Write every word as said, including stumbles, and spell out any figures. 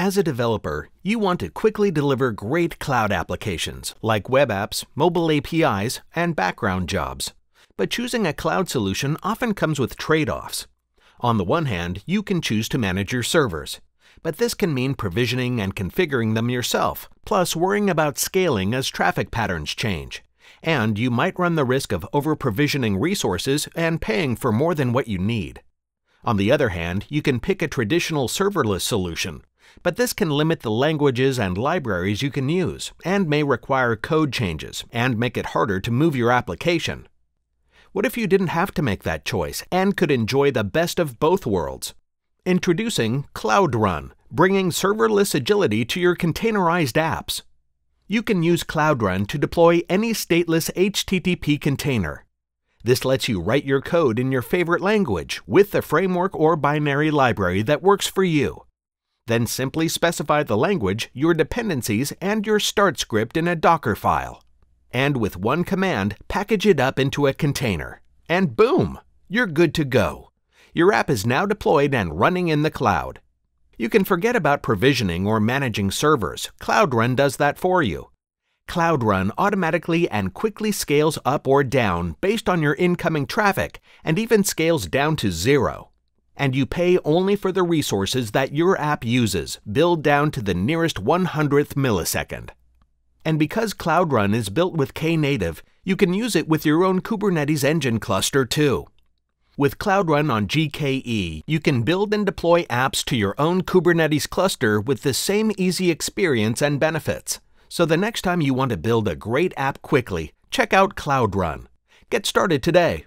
As a developer, you want to quickly deliver great cloud applications like web apps, mobile A P Is, and background jobs. But choosing a cloud solution often comes with trade-offs. On the one hand, you can choose to manage your servers, but this can mean provisioning and configuring them yourself, plus worrying about scaling as traffic patterns change. And you might run the risk of over-provisioning resources and paying for more than what you need. On the other hand, you can pick a traditional serverless solution, but this can limit the languages and libraries you can use and may require code changes and make it harder to move your application. What if you didn't have to make that choice and could enjoy the best of both worlds? Introducing Cloud Run, bringing serverless agility to your containerized apps. You can use Cloud Run to deploy any stateless H T T P container. This lets you write your code in your favorite language with the framework or binary library that works for you. Then simply specify the language, your dependencies, and your start script in a Docker file. And with one command, package it up into a container. And boom! You're good to go. Your app is now deployed and running in the cloud. You can forget about provisioning or managing servers. Cloud Run does that for you. Cloud Run automatically and quickly scales up or down based on your incoming traffic and even scales down to zero. And you pay only for the resources that your app uses, billed down to the nearest one hundredth millisecond. And because Cloud Run is built with Knative, you can use it with your own Kubernetes engine cluster too. With Cloud Run on G K E, you can build and deploy apps to your own Kubernetes cluster with the same easy experience and benefits. So the next time you want to build a great app quickly, check out Cloud Run. Get started today.